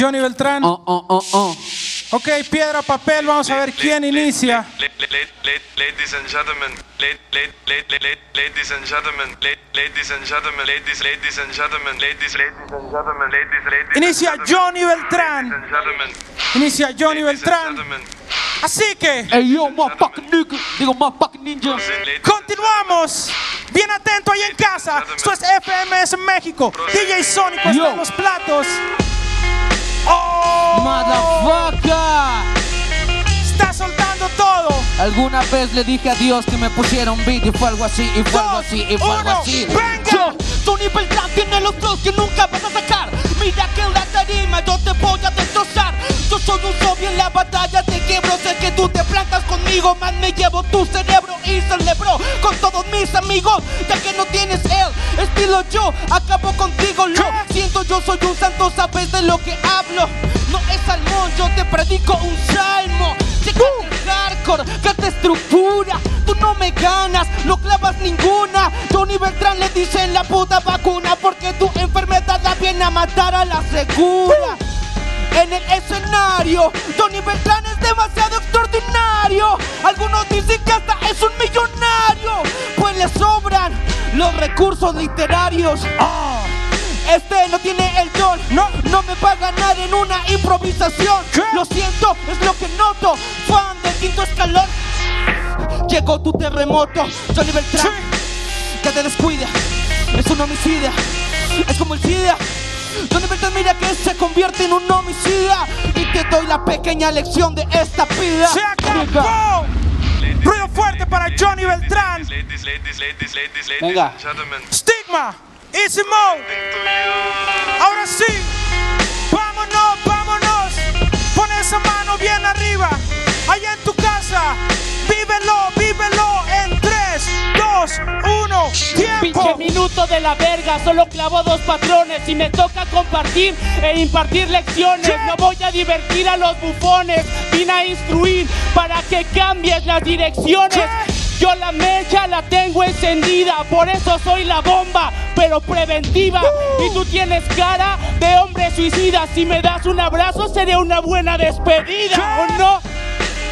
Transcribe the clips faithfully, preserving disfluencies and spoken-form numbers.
Jony Beltrán. Oh, oh, oh, oh. Ok, piedra, papel, vamos a ver quién inicia. Ladies and gentlemen, ladies and gentlemen, ladies and gentlemen, ladies, ladies and gentlemen, ladies, ladies and gentlemen, ladies, ladies. Inicia Jony Beltrán. Inicia Jony Beltrán. Así que, hey, yo, digo, ninja. Continuamos. Bien atento ahí en casa. Esto es F M S México. D J Sonic está en los platos. Oh, motherfucker. Está soltando todo. Alguna vez le dije a Dios que me pusiera un beat y fue algo así, y fue Dos, algo así, y fue uno, algo así. Venga. Yo, Jony Beltrán tiene los flows que nunca vas a sacar. Mira que en la tarima yo te voy a destrozar. Yo soy un zombie en la batalla, te quiebro. Sé que tú te plantas conmigo, man, me llevo tu cerebro y celebro con todos mis amigos. Ya que no tienes el estilo, yo acabo contigo, lo siento, yo soy un santo, sabes de lo que hablo. No es salmón, yo te predico un salmo. Llega uh. el hardcore, canta estructura. Tú no me ganas, no clavas ninguna. Jony Beltrán le dicen la puta vacuna, porque tu enfermedad la viene a matar a la segura. Uh. En el escenario, Jony Beltrán es demasiado extraordinario. Algunos dicen que hasta es un millonario, pues le sobran los recursos literarios. Oh. Este no tiene el don, no, no me va a ganar en una improvisación. ¿Qué? Lo siento, es lo que noto, fan del quinto escalón. Llegó tu terremoto, Jony Beltrán, sí. Que te descuida, es un homicida, es como el SIDA. Jony Beltrán, mira que se convierte en un homicida. Y te doy la pequeña lección de esta vida. ¡Se acabó! Ruido fuerte para Jony Beltrán. Venga. Stigma, Easy Mode. Ahora sí, vámonos, vámonos. Pon esa mano bien arriba, allá en tu casa. Vívelo, vívelo en tres, dos, uno, tiempo. Pinche minuto de la verga, solo clavo dos patrones y me toca compartir e impartir lecciones. ¿Qué? No voy a divertir a los bufones, vine a instruir para que cambies las direcciones. ¿Qué? Yo la mecha la tengo encendida, por eso soy la bomba, pero preventiva. Uh. Y tú tienes cara de hombre suicida, si me das un abrazo sería una buena despedida. ¿Qué? ¿O no?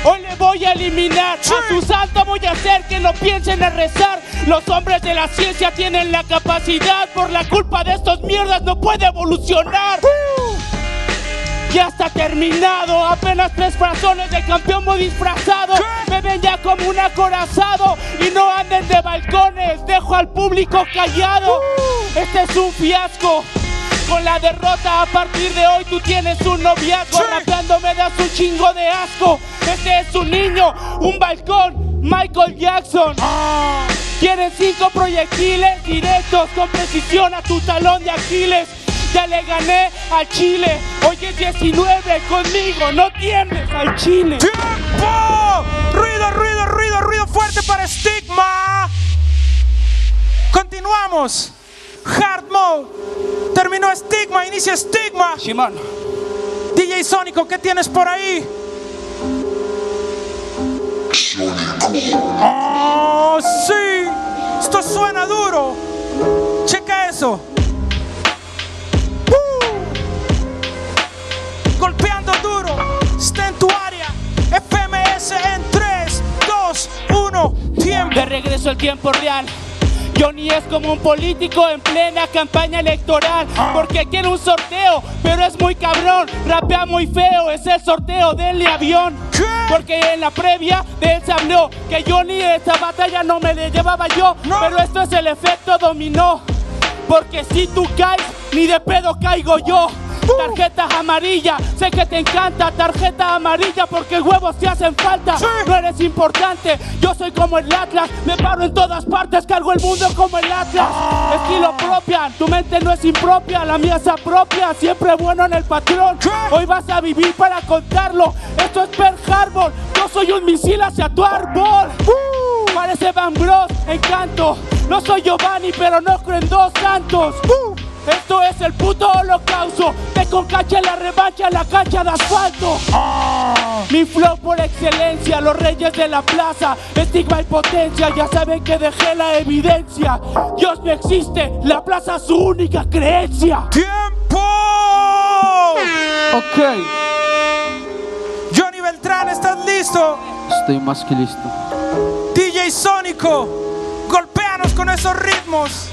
Hoy le voy a eliminar, sí. A su santo voy a hacer que no piensen en rezar. Los hombres de la ciencia tienen la capacidad, por la culpa de estos mierdas no puede evolucionar. uh. Ya está terminado, apenas tres frazones de campeón muy disfrazado. ¿Qué? Me ven ya como un acorazado y no anden de balcones, dejo al público callado. uh. Este es un fiasco. Con la derrota a partir de hoy tú tienes un noviazgo. Sí. Rapeando me das un chingo de asco. Este es un niño, un balcón, Michael Jackson. Ah. Quieren cinco proyectiles directos con precisión a tu talón de Aquiles. Ya le gané al Chile, hoy es diecinueve, conmigo no tiembres al Chile. ¡Tiempo! Ruido, ruido, ruido, ruido fuerte para Stigma. Continuamos. Hard Mode. Terminó Stigma, inicia Stigma. Simón. D J Sónico, ¿qué tienes por ahí? Oh, sí. Esto suena duro. Checa eso. Uh. Golpeando duro. Está en tu área. F M S en tres, dos, uno. Tiempo. De regreso al tiempo real. Jony es como un político en plena campaña electoral, porque quiere un sorteo, pero es muy cabrón, rapea muy feo, es el sorteo del avión. ¿Qué? Porque en la previa de él se habló que Jony esta batalla no me le llevaba yo, no. Pero esto es el efecto dominó, porque si tú caes, ni de pedo caigo yo. Tarjeta amarilla, sé que te encanta. Tarjeta amarilla porque huevos te hacen falta. Sí. No eres importante, yo soy como el Atlas. Me paro en todas partes, cargo el mundo como el Atlas. Ah. Estilo propia, tu mente no es impropia. La mía se apropia, siempre bueno en el patrón. ¿Qué? Hoy vas a vivir para contarlo. Esto es Pearl Harbor, yo soy un misil hacia tu árbol. Uh. Parece Bang Bros, encanto. No soy Giovanni, pero no creo en dos santos. Uh. Esto es el puto holocausto. Te concacha la revancha, la cancha de asfalto. Ah. Mi flow por excelencia, los reyes de la plaza. Estigma y potencia, ya saben que dejé la evidencia. Dios no existe, la plaza es su única creencia. ¡Tiempo! Ok. Jony Beltrán, ¿estás listo? Estoy más que listo. D J Sónico, golpéanos con esos ritmos.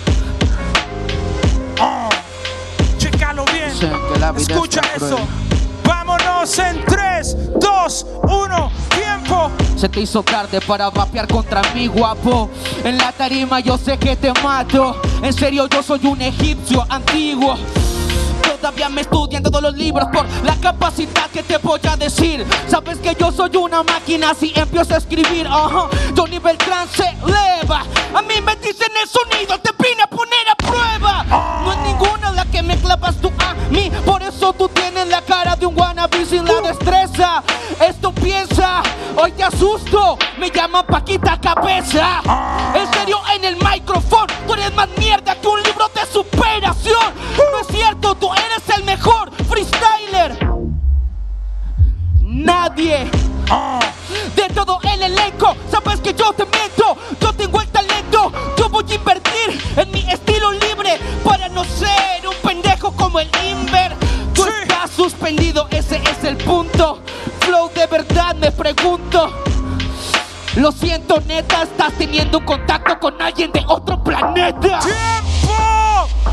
Oh, chécalo bien. Escucha eso. Vámonos en tres, dos, uno, tiempo. Se te hizo tarde para vapear contra mí, guapo. En la tarima yo sé que te mato. En serio yo soy un egipcio antiguo. Todavía me estudian todos los libros por la capacidad que te voy a decir. Sabes que yo soy una máquina si empiezo a escribir. Ajá, Jony Beltrán se eleva. A mí me dicen el sonido, te vine a poner a prueba. No es ninguna la que me clavas tú a mí. Por eso tú tienes la cara de un wannabe sin la destreza. Esto piensa, hoy te asusto. Me llaman Paquita Cabeza. En serio en el micrófono, tú eres más mierda que un libro de superación. No es cierto, tú eres eres el mejor freestyler. Nadie oh. de todo el elenco. Sabes que yo te meto. Yo tengo el talento. Yo voy a invertir en mi estilo libre para no ser un pendejo como el Inver. Tú sí. estás suspendido, ese es el punto. Flow, de verdad me pregunto. Lo siento, neta, estás teniendo un contacto con alguien de otro planeta. ¡Tiempo!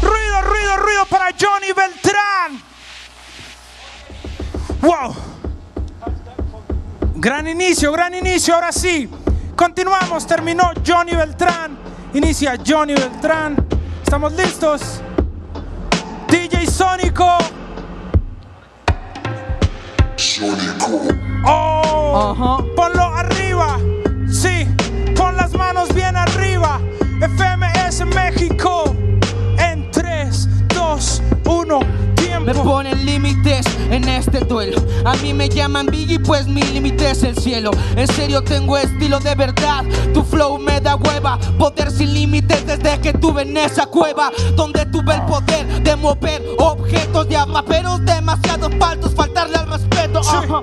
Ruido, ruido, ruido para Jony Beltrán. Wow. Gran inicio, gran inicio, ahora sí. Continuamos, terminó Jony Beltrán. Inicia Jony Beltrán. ¿Estamos listos? D J Sónico. Sónico. Oh, uh-huh. Ponlo arriba. Sí, pon las manos bien arriba. F M S México. En tres, dos, uno, tiempo. Me ponen límites en este duelo. A mí me llaman Biggie, pues mi límite es el cielo. En serio tengo estilo de verdad. Tu flow me da hueva. Poder sin límites desde que tuve en esa cueva. Donde tuve el poder de mover objetos de agua. Pero demasiado faltos, faltarle al respeto. Sí. Ajá.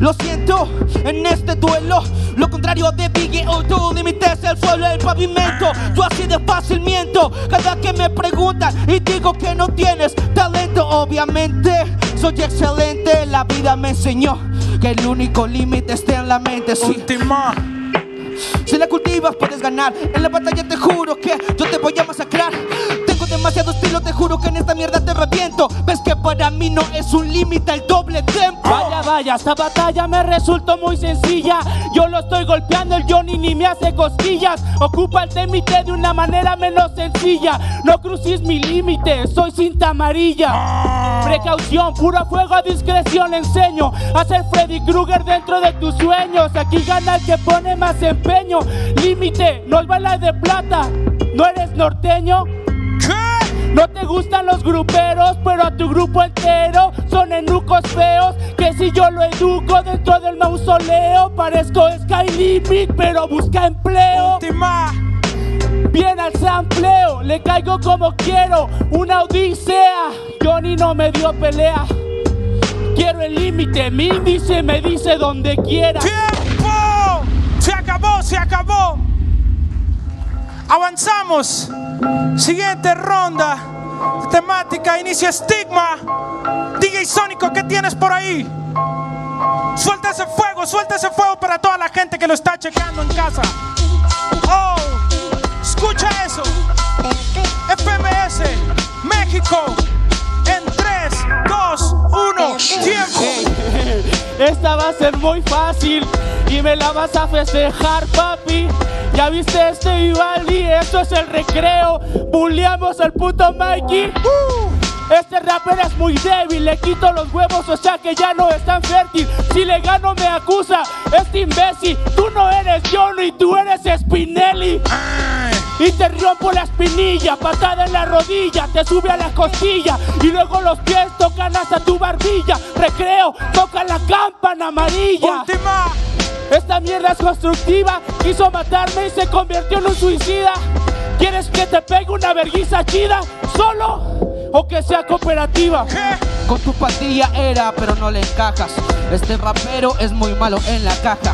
Lo siento, en este duelo, lo contrario de Biggie, oh, tu límite es el suelo, el pavimento. Yo así de fácil miento, cada que me preguntan y digo que no tienes talento. Obviamente, soy excelente, la vida me enseñó que el único límite está en la mente. Sí. Última. Si la cultivas puedes ganar, en la batalla te juro que yo te voy a masacrar. Demasiado estilo, te juro que en esta mierda te reviento. Ves que para mí no es un límite el doble tempo. Vaya, vaya, esta batalla me resultó muy sencilla. Yo lo estoy golpeando, el Jony ni me hace cosquillas. Ocupa el temite de una manera menos sencilla. No cruces mi límite, soy cinta amarilla. Precaución, puro fuego a discreción enseño. A ser Freddy Krueger dentro de tus sueños. Aquí gana el que pone más empeño. Límite, no es bala de plata. ¿No eres norteño? No te gustan los gruperos, pero a tu grupo entero son enucos feos. Que si yo lo educo dentro del mausoleo, parezco Sky Limit, pero busca empleo. Última. Bien al sampleo, le caigo como quiero, una odisea. Jony no me dio pelea. Quiero el límite, mi índice me dice donde quiera. ¡Tiempo! Se acabó, se acabó. Avanzamos. Siguiente ronda. Temática, inicia Zticma. D J Sónico, ¿qué tienes por ahí? Suelta ese fuego, suelta ese fuego para toda la gente que lo está checando en casa. Oh, escucha eso. F M S, México. En tres, dos, uno, tiempo. Esta va a ser muy fácil y me la vas a festejar, papi. Ya viste este Ivaldi, eso es el recreo. Bulleamos al puto Mikey. uh, Este rapper es muy débil, le quito los huevos, o sea que ya no es tan fértil. Si le gano me acusa, este imbécil. Tú no eres Jony, tú eres Spinelli. Ay. Y te rompo la espinilla, patada en la rodilla. Te sube a la costilla y luego los pies tocan hasta tu barbilla. Recreo, toca la campana amarilla. Última. Esta mierda es constructiva, quiso matarme y se convirtió en un suicida. ¿Quieres que te pegue una verguiza chida? ¿Solo? ¿O que sea cooperativa? ¿Qué? Con tu pandilla era, pero no le encajas. Este rapero es muy malo en la caja.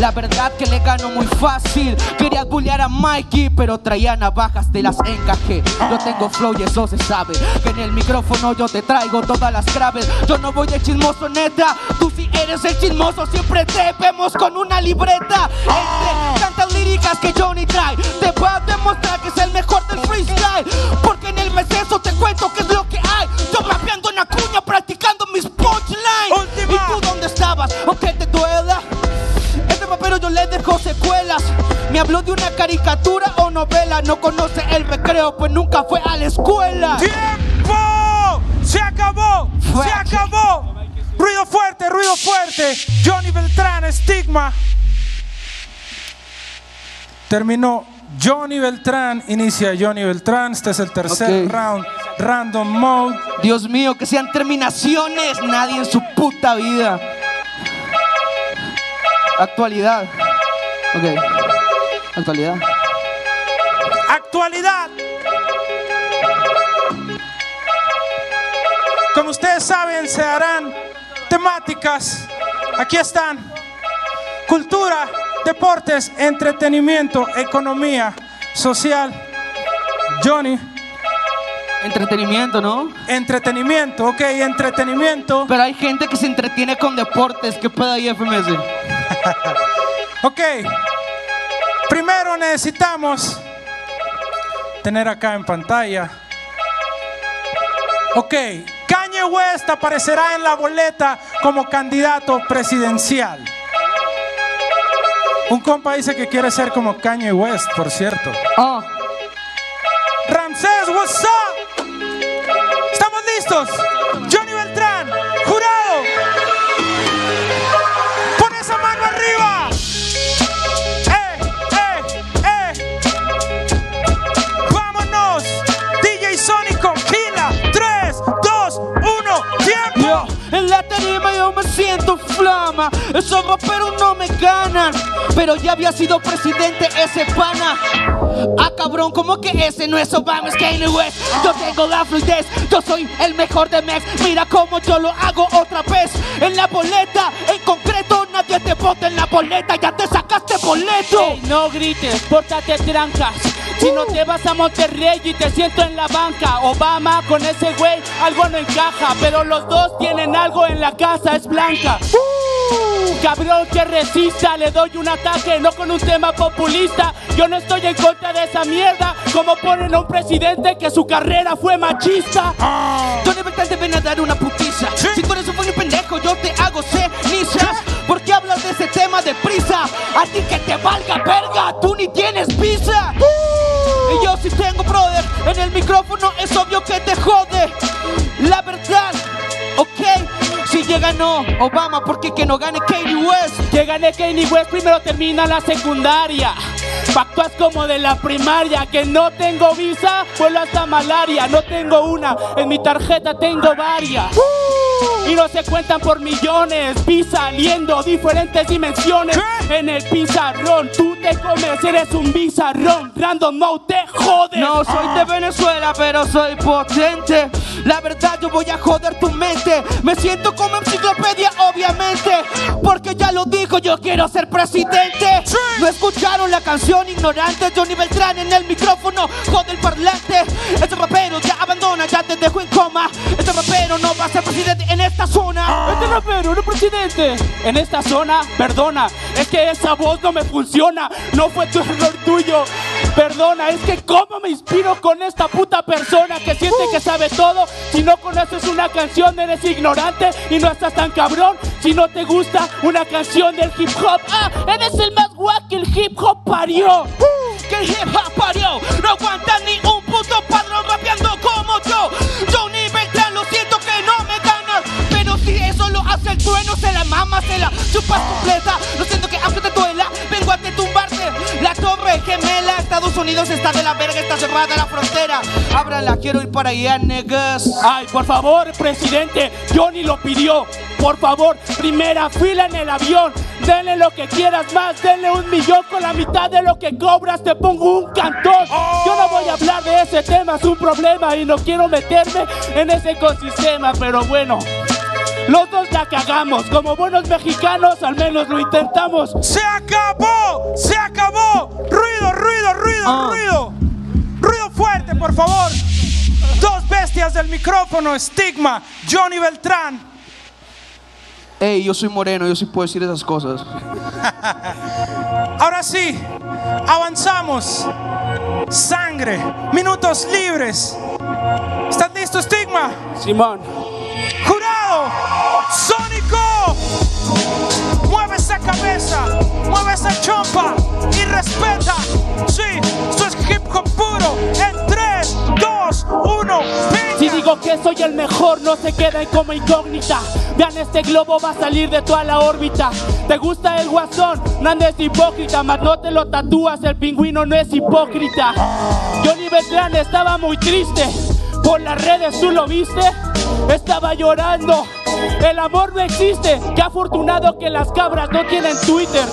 La verdad que le gano muy fácil. Quería bullear a Mikey, pero traía navajas, te las encajé. Yo tengo flow y eso se sabe, que en el micrófono yo te traigo todas las graves. Yo no voy de chismoso, neta, tú sí eres el chismoso. Siempre te vemos con una libreta entre tantas líricas que Jony trae. Te voy a demostrar que es el mejor del freestyle, porque en el meseso te cuento que es lo que hay. Yo mapeando una cuña, practicando mis punchlines. Última. ¿Y tú dónde estabas? Aunque te duela, este papero yo le dejo secuelas. Me habló de una caricatura o novela. No conoce el recreo, pues nunca fue a la escuela. ¡Tiempo! ¡Se acabó! Fue ¡Se aquí. acabó! Ruido fuerte, ruido fuerte. Jony Beltrán, Zticma. Terminó Jony Beltrán, inicia Jony Beltrán. Este es el tercer okay. round, Random Mode. Dios mío, que sean terminaciones. Nadie en su puta vida. Actualidad. Ok. Actualidad. Actualidad. Como ustedes saben, se harán temáticas. Aquí están. Cultura, deportes, entretenimiento, economía, social. Jony. Entretenimiento, ¿no? Entretenimiento, ok, entretenimiento. Pero hay gente que se entretiene con deportes. ¿Qué puede ahí F M S? Ok. Primero necesitamos tener acá en pantalla. Ok. Kanye West aparecerá en la boleta como candidato presidencial. Un compa dice que quiere ser como Kanye West, por cierto. Oh. Ramsés, what's up? ¿Estamos listos? Jony Beltrán, jurado. Pon esa mano arriba. Eh, eh, eh. Vámonos. D J Sonic con Gila. tres, dos, uno, tiempo. Yo, en la tarima yo me siento flama. Esos raperos no me ganan. Pero ya había sido presidente ese pana. Ah, cabrón, como que ese no es Obama, es Kanye West. Yo tengo la fluidez, yo soy el mejor de Mex. Mira cómo yo lo hago otra vez. En la boleta, en concreto, nadie te vota en la boleta. Ya te sacaste boleto. Hey, no grites, pórtate trancas. Si uh. no te vas a Monterrey y te siento en la banca. Obama con ese güey, algo no encaja. Pero los dos tienen algo en la casa, es blanca. Uh. Cabrón que resista, le doy un ataque, no con un tema populista. Yo no estoy en contra de esa mierda, como ponen a un presidente que su carrera fue machista. Ah. Tú de verdad te ven a dar una putiza. ¿Sí? Si tú eres un buen pendejo, yo te hago cenizas. ¿Sí? ¿Por qué hablas de ese tema deprisa? A ti que te valga verga, tú ni tienes visa. Uh. Y yo sí tengo, brother, en el micrófono es obvio que te jode. La verdad, ok. Si ya ganó Obama, ¿por qué que no gane Kanye West? Que gane Kanye West, primero termina la secundaria. Pactúas como de la primaria. Que no tengo visa, vuelo hasta malaria. No tengo una, en mi tarjeta tengo varias. uh. Y no se cuentan por millones. Vi saliendo diferentes dimensiones. ¿Qué? En el pizarrón, tú te comes, eres un bizarrón. Random no te jodes. No soy de Venezuela, pero soy potente. La verdad yo voy a joder tu mente. Me siento como enciclopedia, obviamente, porque ya lo dijo, yo quiero ser presidente. Sí. No escucharon la canción ignorante. Jony Beltrán en el micrófono jode el parlante. Este rapero ya abandona, ya te dejo en coma. Este rapero no va a ser presidente en esta zona. ah. Este rapero no es presidente en esta zona. Perdona, es que esa voz no me funciona. No fue tu error tuyo. Perdona, es que cómo me inspiro con esta puta persona que siente uh. que sabe todo. Si no conoces una canción eres ignorante y no estás tan cabrón. Si no te gusta una canción del hip hop, ah, eres el más guac que el hip hop parió. uh. Que el hip hop parió. No aguanta ni un puto padrón rapeando como yo. Jony Beltrán, lo siento que no me ganas. Pero si eso lo hace el trueno, se la mama, se la chupas completa. Lo siento que aunque te duela, vengo a te tumbarte. La torre gemela, Estados Unidos está de la verga, está cerrada la frontera. Ábrala, quiero ir para allá, negas. Ay, por favor, presidente, Jony lo pidió. Por favor, primera fila en el avión. Denle lo que quieras más, denle un millón. Con la mitad de lo que cobras te pongo un cantón. oh. Yo no voy a hablar de ese tema, es un problema y no quiero meterme en ese ecosistema. Pero bueno, Los dos la cagamos. Como buenos mexicanos, al menos lo intentamos. ¡Se acabó! ¡Se acabó! ¡Ruido, ruido, ruido, ah. ruido! ¡Ruido fuerte, por favor! Dos bestias del micrófono, Zticma, Jony Beltrán. Ey, yo soy moreno, yo sí puedo decir esas cosas. Ahora sí, avanzamos. Sangre, minutos libres. ¿Estás listo, Zticma? Simón. Jurado, Sónico. Mueve esa cabeza, mueve esa chompa y respeta. Sí, esto es hip hop puro. En tres, dos, uno. Si digo que soy el mejor, no se queden como incógnita. Vean, este globo va a salir de toda la órbita. Te gusta el guasón, no andes hipócrita, mas no te lo tatúas, el pingüino no es hipócrita. Jony Beltrán estaba muy triste, por las redes tú lo viste, estaba llorando. El amor no existe, qué afortunado que las cabras no tienen Twitter.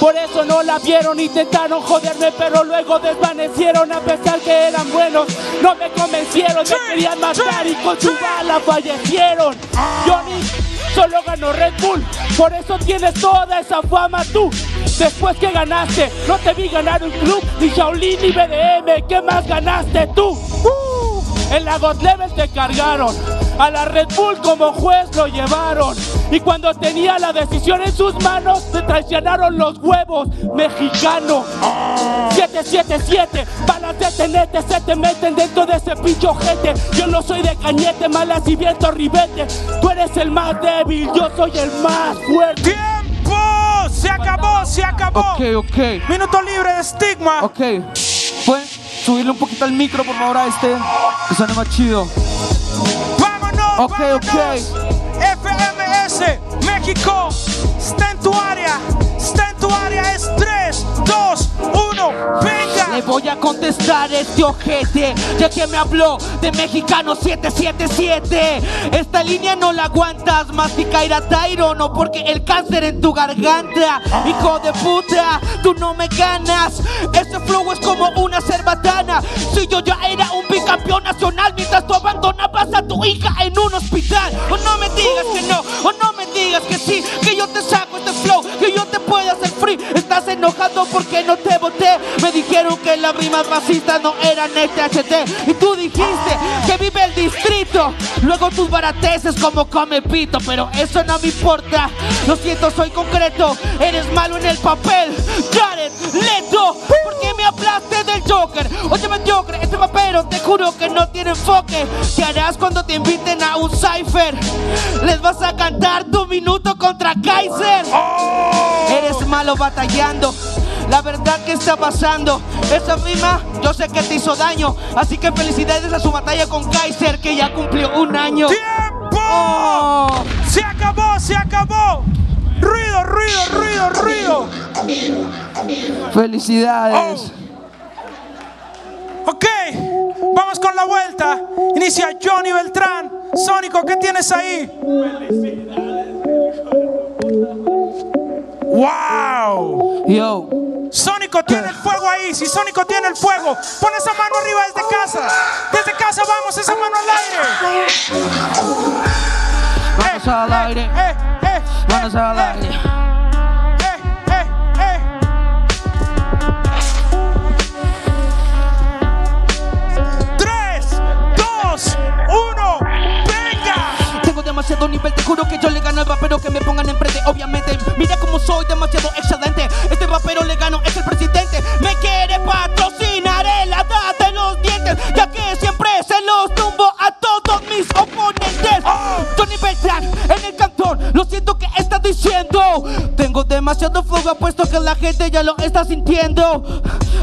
Por eso no la vieron, intentaron joderme, pero luego desvanecieron a pesar que eran buenos. No me convencieron, me querían matar y con su bala fallecieron. Jony solo ganó Red Bull, por eso tienes toda esa fama tú. Después que ganaste, no te vi ganar un club, ni Shaolin ni B D M, ¿qué más ganaste tú? En la God Level te cargaron, a la Red Bull como juez lo llevaron. Y cuando tenía la decisión en sus manos, se traicionaron los huevos, mexicano. siete siete siete, balas de tenete, se te meten dentro de ese pincho gente. Yo no soy de cañete, malas y viento ribete. Tú eres el más débil, yo soy el más fuerte. ¡Tiempo! ¡Se acabó, se acabó! Ok, ok. Minuto libre de Zticma. Ok. Fue... subirle un poquito al micro, por favor, a este, que suene más chido. ¡Vámonos, ok, vámonos! Ok. F M S México, está en tu área, está en tu área, es tres, dos, uno, venga. Le voy a contestar a este ojete, ya que me habló de mexicano siete siete siete. Esta línea no la aguantas, mastica ir a Tyrono, porque el cáncer en tu garganta. Hijo de puta, tú no me ganas. Ese flow es como una cerbatana. Si yo ya era un bicampeón nacional, mientras tú abandonabas a tu hija en un hospital. O no me digas que no, o no me digas que sí, que yo te saco este flow, que yo te puedo hacer free. Estás enojado porque no te voté. Me dijeron que las rimas racistas no eran H T. Y tú dijiste que vive el distrito. Luego tus barateces como come pito, pero eso no me importa. Lo siento, soy concreto. Eres malo en el papel, Jared Leto. ¿Por qué me hablaste del Joker? Oye, me Joker, este papero te juro que no tiene enfoque. ¿Qué harás cuando te inviten a un cypher? ¿Les vas a cantar tu minuto contra Kaiser? Oh. Eres malo batallando. La verdad que está pasando, esa rima yo sé que te hizo daño, así que felicidades a su batalla con Kaiser que ya cumplió un año. ¡Tiempo! Oh. ¡Se acabó, se acabó! ¡Ruido, ruido, ruido, ruido! ¡Felicidades! Oh. Ok, vamos con la vuelta, inicia Jony Beltrán. Sónico, ¿qué tienes ahí? ¡Felicidades! ¡Wow! Yo. Sónico tiene el fuego ahí. Si Sónico tiene el fuego, pon esa mano arriba desde casa. Desde casa vamos, esa mano al aire. Vamos eh, al aire. Eh, eh, vamos eh, al aire. Eh, eh, eh. tres, dos, uno, venga. Tengo demasiado nivel, te juro que yo le gano al rapero que me pongan enfrente, obviamente. Mira como soy demasiado excelente. Este rapero le gano, es el presidente. Me quiere patrocinar el edad de los dientes, ya que siempre se los tumbo a todos mis oponentes. Oh. Jony Beltrán en el cantón, lo siento que estás diciendo. Tengo demasiado fuego, puesto que la gente ya lo está sintiendo.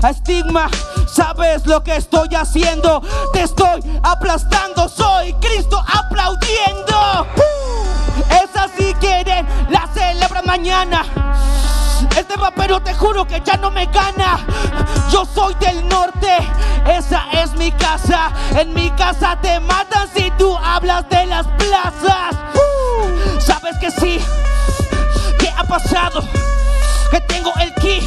A Zticma, sabes lo que estoy haciendo. Te estoy aplastando, soy Cristo aplaudiendo. Esas sí quieren, la celebra mañana. Este rapero te juro que ya no me gana. Yo soy del norte, esa es mi casa. En mi casa te matan si tú hablas de las plazas. uh, Sabes que sí, que ha pasado, que tengo el ki,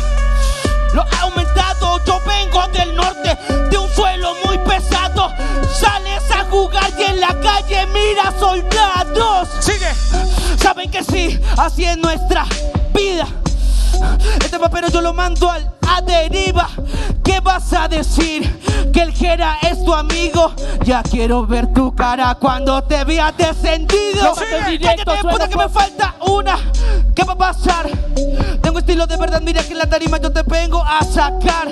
lo ha aumentado. Yo vengo del norte, de un suelo muy pesado. Sales a jugar y en la calle miras soldados. Sigue. Saben que sí, así es nuestra vida. Este papel yo lo mando al a deriva. ¿Qué vas a decir? Que el Gera es tu amigo. Ya quiero ver tu cara cuando te veas descendido. Cállate, puta, que me falta una. ¿Qué va a pasar? Tengo estilo de verdad, mira que en la tarima yo te vengo a sacar.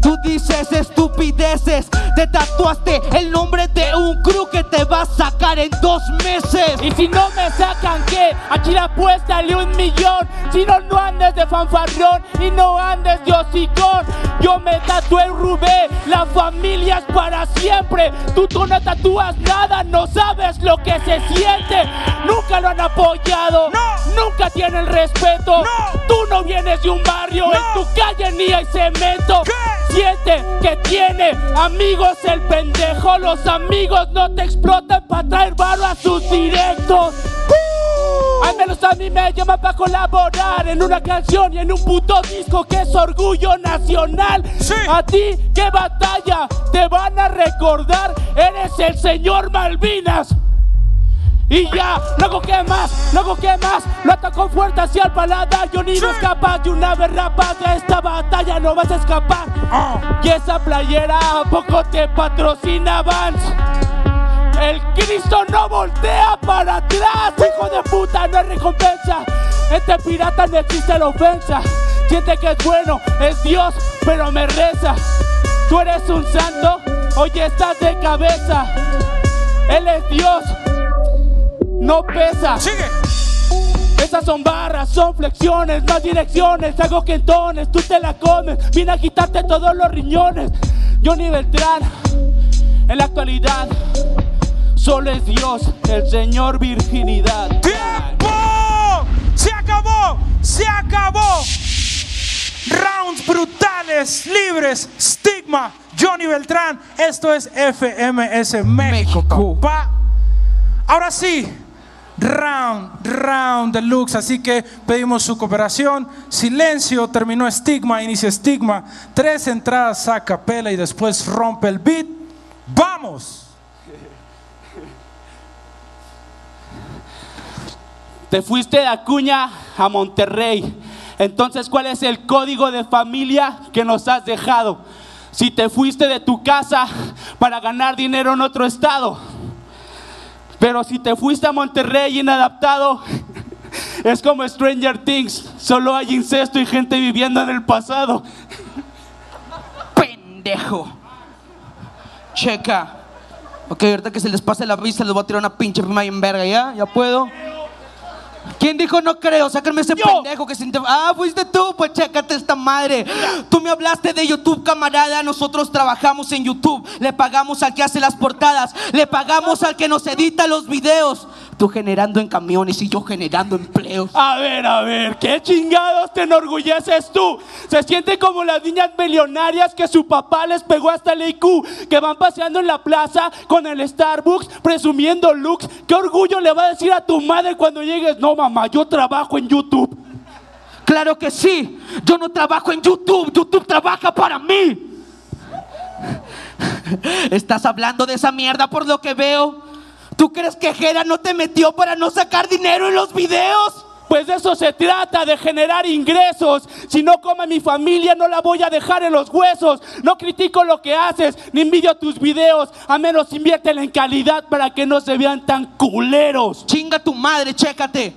Tú dices estupideces, te tatuaste el nombre de un crew que te va a sacar en dos meses. Y si no me sacan, ¿qué? Aquí la apuesta le un millón. Si no, no andes de fanfarrón y no andes de hocicón. Yo me tatué el Rubé, la familia es para siempre. Tú, tú no tatúas nada, no sabes lo que se siente. Nunca lo han apoyado, no. Nunca tienen respeto, no. Tú no vienes de un barrio, no. En tu calle ni hay cemento. ¿Qué? Siente que tiene amigos el pendejo. Los amigos no te explotan para traer barro a sus directos. uh. Al menos a mí me llaman para colaborar en una canción y en un puto disco que es orgullo nacional. Sí. A ti, ¿qué batalla te van a recordar? Eres el señor Malvinas. Y ya, luego qué más, luego qué más, lo atacó fuerte hacia el paladar. Jony sí. No es capaz de una vez rapaz, de esta batalla no vas a escapar. oh. Y esa playera a poco te patrocina Vans. El Cristo no voltea para atrás, hijo de puta, no hay recompensa. Este pirata no existe la ofensa. Siente que es bueno, es Dios, pero me reza. Tú eres un santo, hoy estás de cabeza. Él es Dios, no pesa. Sigue. Esas son barras, son flexiones, más direcciones, hago quentones, tú te la comes, vine a quitarte todos los riñones. Jony Beltrán, en la actualidad, solo es Dios, el Señor virginidad. ¡Tiempo! ¡Se acabó! ¡Se acabó! Rounds brutales, libres, Zticma, Jony Beltrán, esto es F M S México, compa. Ahora sí, round, round deluxe, así que pedimos su cooperación. Silencio, terminó Zticma, inicia Zticma. Tres entradas a capela y después rompe el beat. ¡Vamos! Te fuiste de Acuña a Monterrey. Entonces, ¿cuál es el código de familia que nos has dejado? Si te fuiste de tu casa para ganar dinero en otro estado. Pero si te fuiste a Monterrey inadaptado, es como Stranger Things, solo hay incesto y gente viviendo en el pasado. Pendejo. Checa. Ok, ahorita que se les pase la vista les voy a tirar una pinche rima en verga, ¿ya? ¿Ya puedo? ¿Quién dijo no creo? Sácame ese Yo. pendejo que se... Ah, fuiste tú, pues chécate esta madre. Tú me hablaste de YouTube, camarada. Nosotros trabajamos en YouTube. Le pagamos al que hace las portadas. Le pagamos al que nos edita los videos. Tú generando en camiones y yo generando empleos. A ver, a ver, ¿qué chingados te enorgulleces tú? Se siente como las niñas millonarias que su papá les pegó hasta el I Q, que van paseando en la plaza con el Starbucks presumiendo looks. ¿Qué orgullo le va a decir a tu madre cuando llegues? No, mamá, yo trabajo en YouTube. Claro que sí, yo no trabajo en YouTube, YouTube trabaja para mí. Estás hablando de esa mierda por lo que veo. ¿Tú crees que Gera no te metió para no sacar dinero en los videos? Pues de eso se trata, de generar ingresos. Si no come mi familia, no la voy a dejar en los huesos. No critico lo que haces, ni envidio tus videos. A menos inviértela en calidad para que no se vean tan culeros. Chinga tu madre, chécate.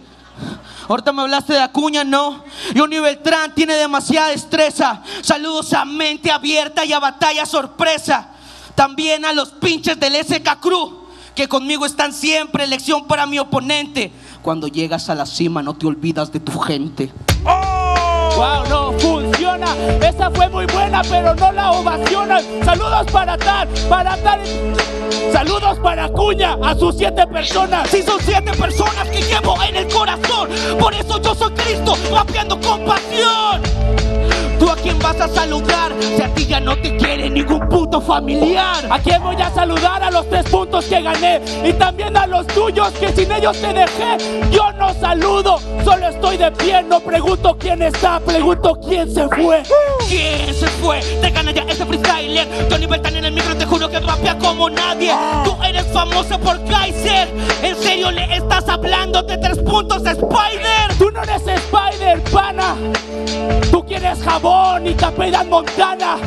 Ahorita me hablaste de Acuña, ¿no? Jony Beltrán tiene demasiada destreza. Saludos a Mente Abierta y a Batalla Sorpresa. También a los pinches del S K Cru, que conmigo están siempre, lección para mi oponente. Cuando llegas a la cima no te olvidas de tu gente. ¡Oh! ¡Wow! No funciona. Esa fue muy buena, pero no la ovacionan. Saludos para tal, para tal. Saludos para Acuña, a sus siete personas. Sí, son siete personas que llevo en el corazón. Por eso yo soy Cristo, rapeando con pasión. ¿Tú a quién vas a saludar? Si a ti ya no te quiere ningún puto familiar. ¿A quién voy a saludar? A los tres puntos que gané, y también a los tuyos que sin ellos te dejé. Yo no saludo, solo estoy de pie. No pregunto quién está, pregunto quién se fue. ¿Quién se fue? Te gana ya ese freestyler. Jony Beltrán en el micro, te juro que rapea como nadie. Tú eres famoso por Kaiser. ¿En serio le estás hablando de tres puntos, Spider? Tú no eres Spider, pana. Tú quieres jabón y tapeda Montana.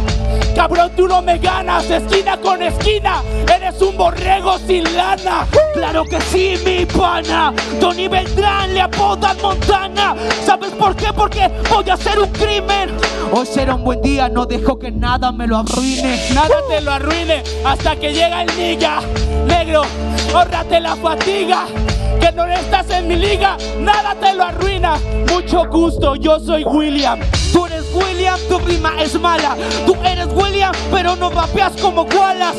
Cabrón, tú no me ganas, esquina con esquina. Eres un borrego sin lana. Claro que sí, mi pana. Jony Beltrán le apodan Montana. ¿Sabes por qué? Porque voy a hacer un crimen. Hoy será un buen día, no dejo que nada me lo arruine. Nada te lo arruine hasta que llega el nigga. Negro, ahórrate la fatiga, que no estás en mi liga, nada te lo arruina. Mucho gusto, yo soy William. Tú eres William, tu prima es mala. Tú eres William, pero no rapeas como Wallace.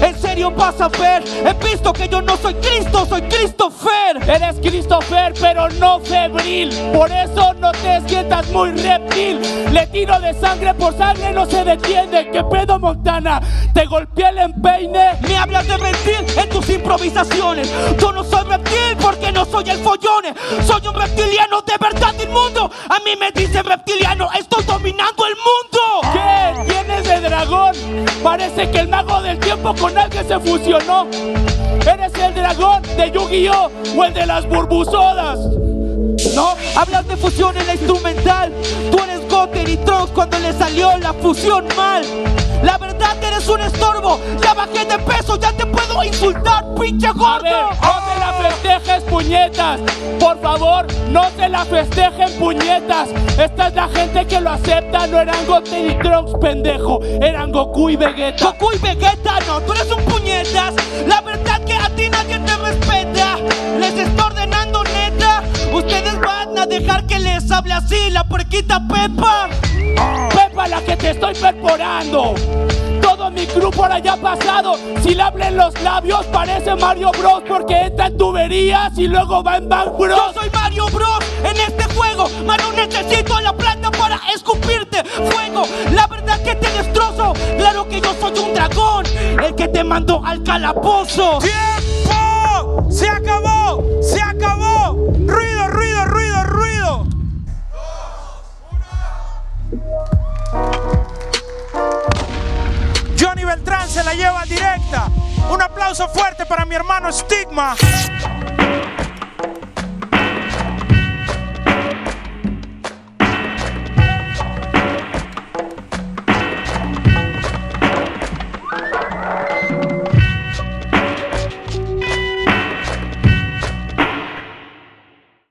En serio vas a ver, he visto que yo no soy Cristo, soy Christopher. Eres Christopher, pero no febril. Por eso no te sientas muy reptil. Le tiro de sangre por sangre, no se detiene. ¿Qué pedo, Montana? Te golpeé el empeine. Me hablas de reptil en tus improvisaciones. Yo no soy reptil porque no soy el follone. Soy un reptiliano de verdad inmundo. A mí me dicen reptiliano, estoy dominando el mundo. ¿Qué tienes de dragón? Parece que el mago del tiempo con alguien se fusionó. Eres el dragón de Yu-Gi-Oh o el de las burbusodas. No, hablas de fusión en la instrumental. Tú eres Goten y Trunks cuando le salió la fusión mal. La verdad eres un estorbo, ya bajé de peso, ya te puedo insultar, pinche gordo. A ver, no te la festejes, puñetas. Por favor, no te la festejen, puñetas. Esta es la gente que lo acepta, no eran Goten y Trunks, pendejo. Eran Goku y Vegeta. Goku y Vegeta, no, tú eres un puñetas. La verdad que a ti nadie te respeta. Les está ordenando neta. Ustedes van a dejar que les hable así la puerquita Pepa. Pepa, la que te estoy perforando. Todo mi crew por allá pasado. Si le hablen los labios parece Mario Bros, porque entra en tuberías y luego va en Bang Bros. Yo soy Mario Bros en este juego. Mano, necesito la plata para escupirte fuego. La verdad que te destrozo. Claro que yo soy un dragón, el que te mandó al calabozo. ¡Tiempo! ¡Se acabó! ¡Se acabó! ¡Ruido, ruido, ruido, ruido! Jony Beltrán se la lleva directa. Un aplauso fuerte para mi hermano Zticma.